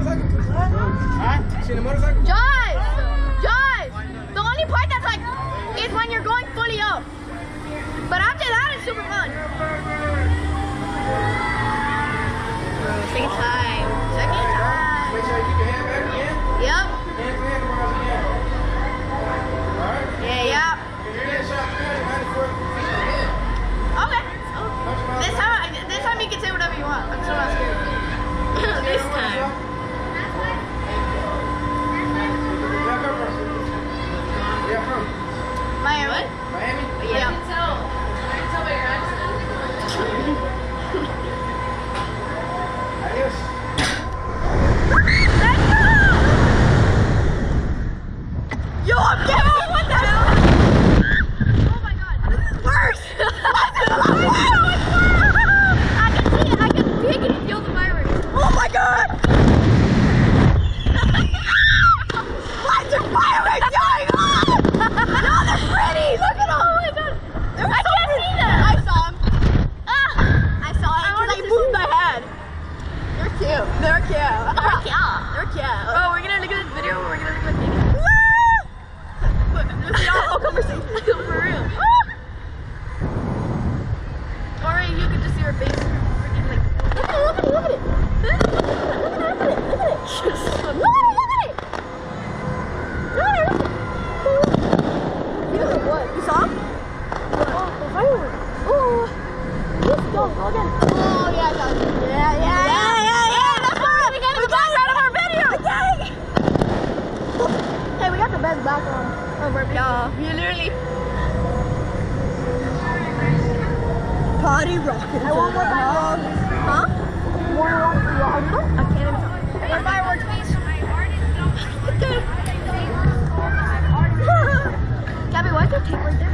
motorcycle? Huh? You seen a motorcycle? Guys! The only part that's like is when you're going fully up. But after that, it's super fun. Second time. Second time. Make sure you keep your hand back again. Yep. Hand to hand while you can. Alright? Yeah, yep. If you're getting shot good, you might as well fix your hand. Okay. This time you can say whatever you want. I'm still not scared. This time. Where you from? Miami. What? Miami? Yeah. I can tell by your accent. Adios. Let's go! Yo, I'm Gabby! What the hell? Oh my god. This is worse! I can feel the virus. Oh my god! They're cute. They're cute. They're cute. Oh, we're gonna look at this video. We're gonna look at this. Look at y'all. Oh, conversation. For real. Or you could just see her face. Freaking like. Look at it. Look at it. Look at it. Look at it. Look at it. Look at it. You know what? You saw him? Oh, the fireworks. Oh. Let's go. Go again. Oh yeah, I got it. Yeah. Best background over y'all. You literally party rocket. I want more fireworks. Huh? I can't even talk. More fireworks, please. Gabby, why is your cake right there?